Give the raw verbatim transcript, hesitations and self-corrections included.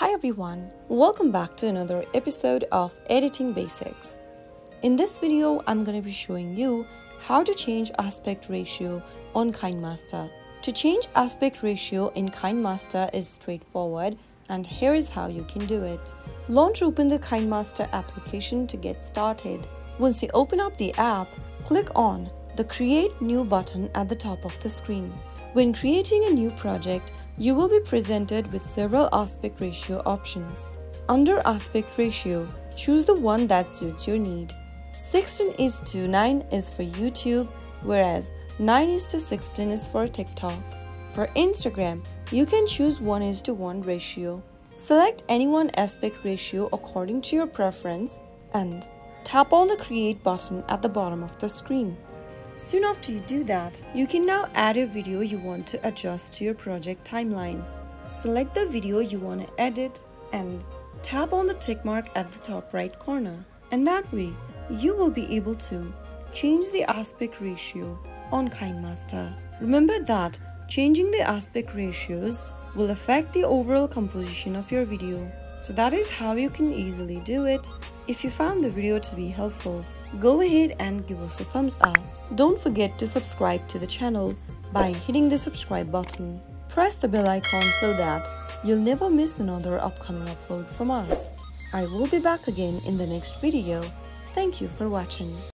Hi everyone, welcome back to another episode of Editing Basics. In this video, I'm going to be showing you how to change aspect ratio on KineMaster. To change aspect ratio in KineMaster is straightforward, and here is how you can do it. Launch open the KineMaster application to get started. Once you open up the app, click on the Create New button at the top of the screen. When creating a new project, you will be presented with several aspect ratio options. Under aspect ratio, choose the one that suits your need. sixteen is to nine is for YouTube, whereas nine is to sixteen is for TikTok. For Instagram, you can choose one is to one ratio. Select any one aspect ratio according to your preference and tap on the Create button at the bottom of the screen. Soon after you do that, you can now add a video you want to adjust to your project timeline. Select the video you want to edit and tap on the tick mark at the top right corner. And that way, you will be able to change the aspect ratio on KineMaster. Remember that changing the aspect ratios will affect the overall composition of your video. So that is how you can easily do it. If you found the video to be helpful, go ahead and give us a thumbs up. Don't forget to subscribe to the channel by hitting the subscribe button. Press the bell icon so that you'll never miss another upcoming upload from us. I will be back again in the next video. Thank you for watching.